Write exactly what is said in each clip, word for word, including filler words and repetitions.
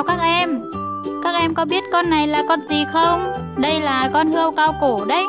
Chào các em. Các em có biết con này là con gì không? Đây là con hươu cao cổ đấy.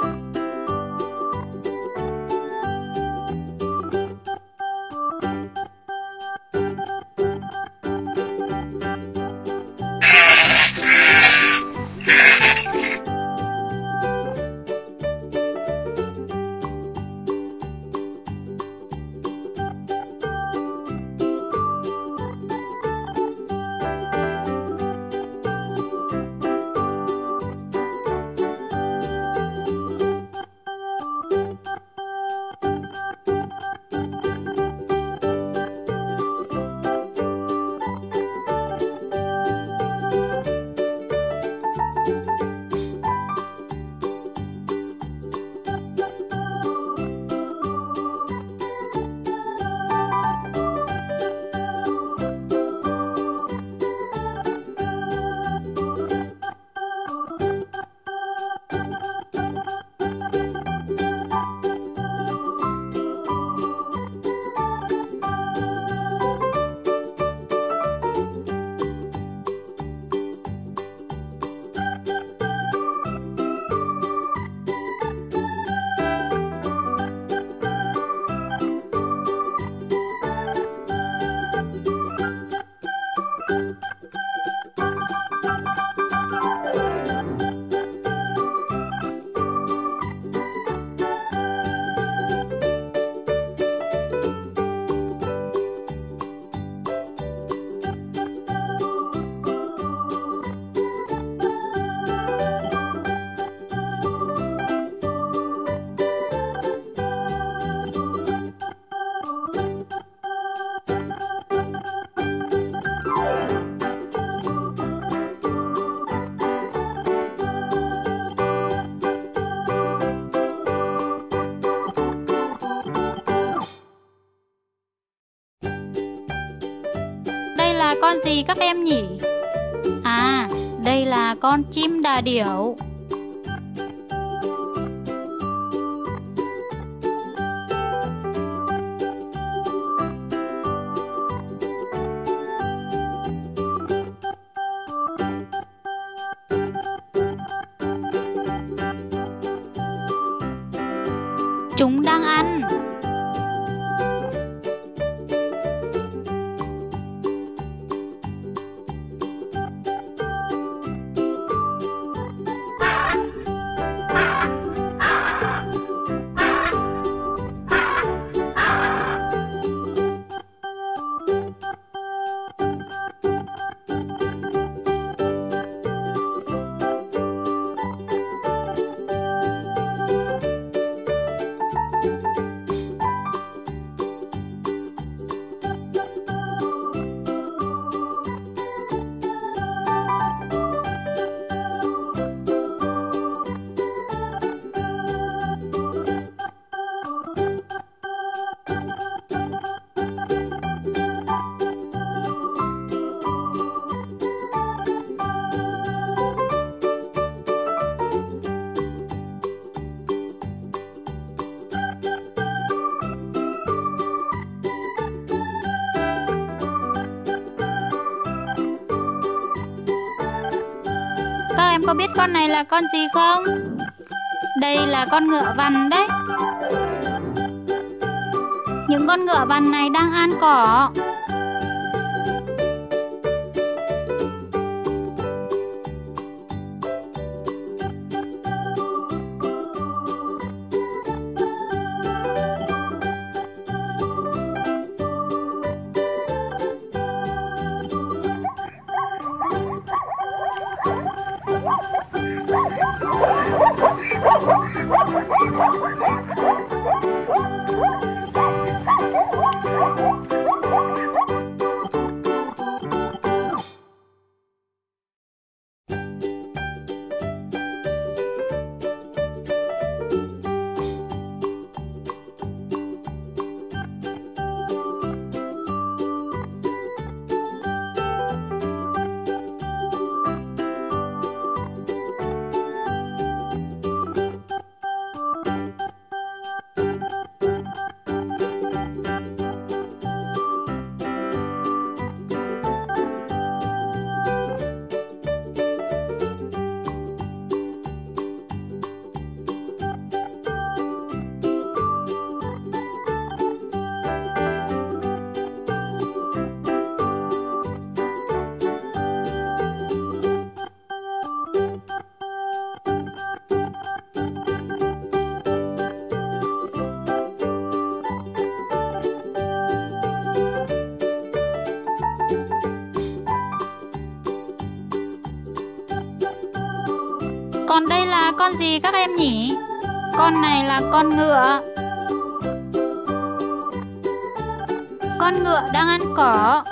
Con gì các em nhỉ? À, đây là con chim đà điểu. Chúng đang ăn. Các em có biết con này là con gì không? Đây là con ngựa vằn đấy. Những con ngựa vằn này đang ăn cỏ. con gì các em nhỉ? Con này là con ngựa. Con ngựa đang ăn cỏ.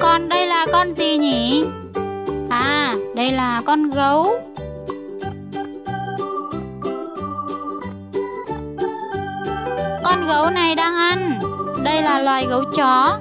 Còn đây là con gì nhỉ? À, đây là con gấu. Con gấu này đang ăn. Đây là loài gấu chó.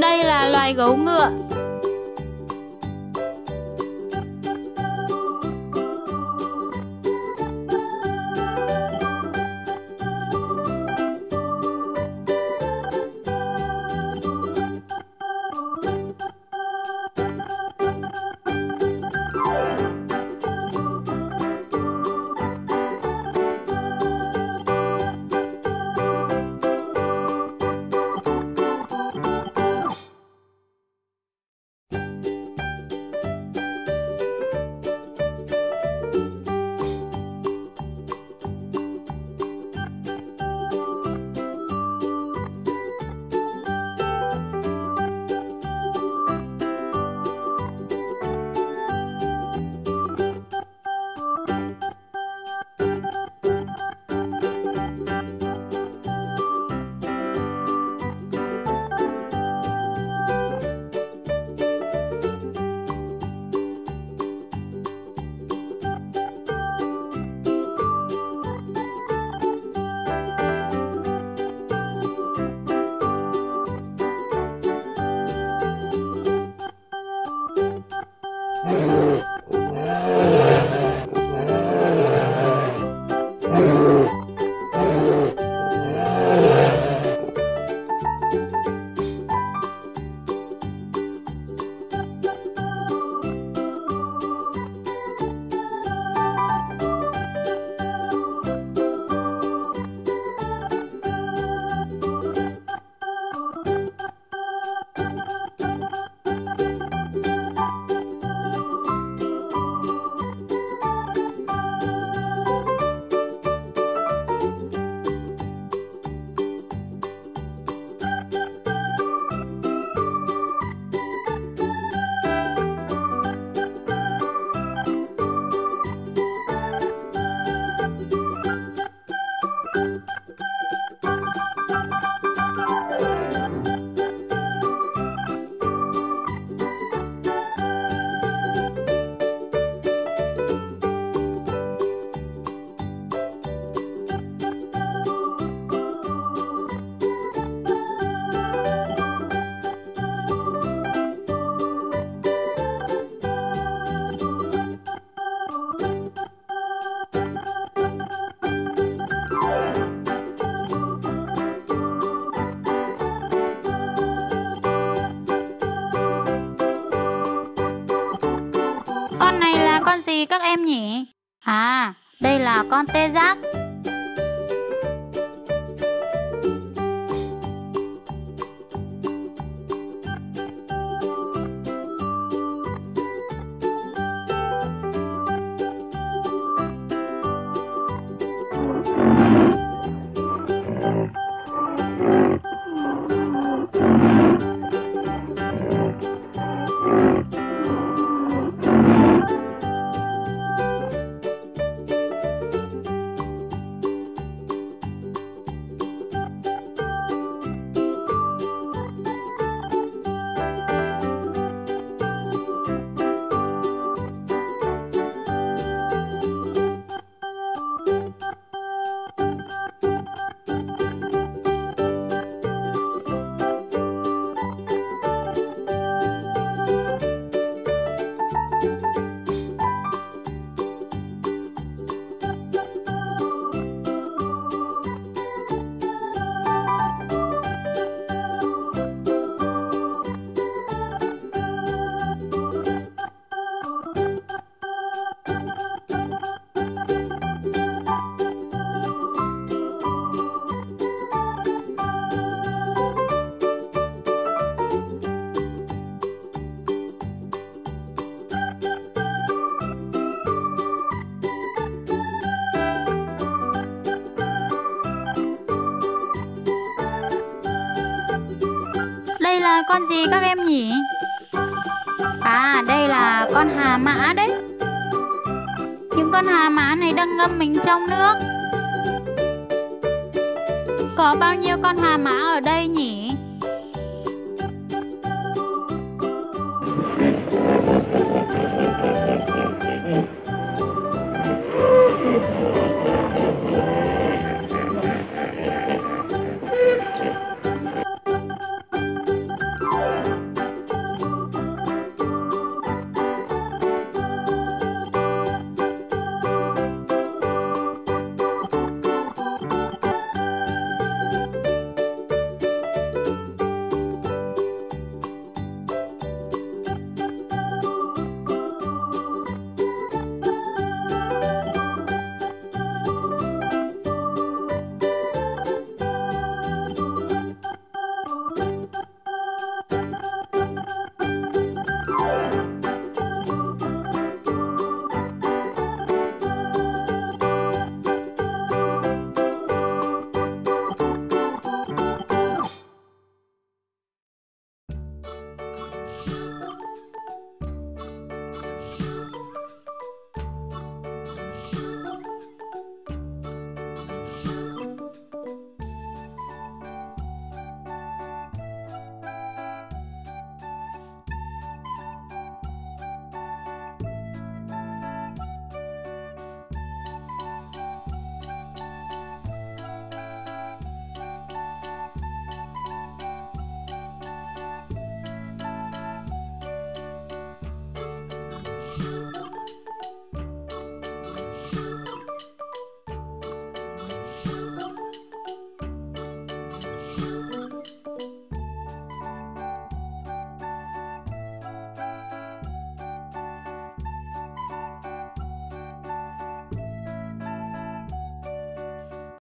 Đây là loài gấu ngựa. con gì các em nhỉ? À, đây là con tê giác. Đây là con gì các em nhỉ? À, đây là con hà mã đấy. Những con hà mã này đang ngâm mình trong nước. Có bao nhiêu con hà mã ở đây nhỉ?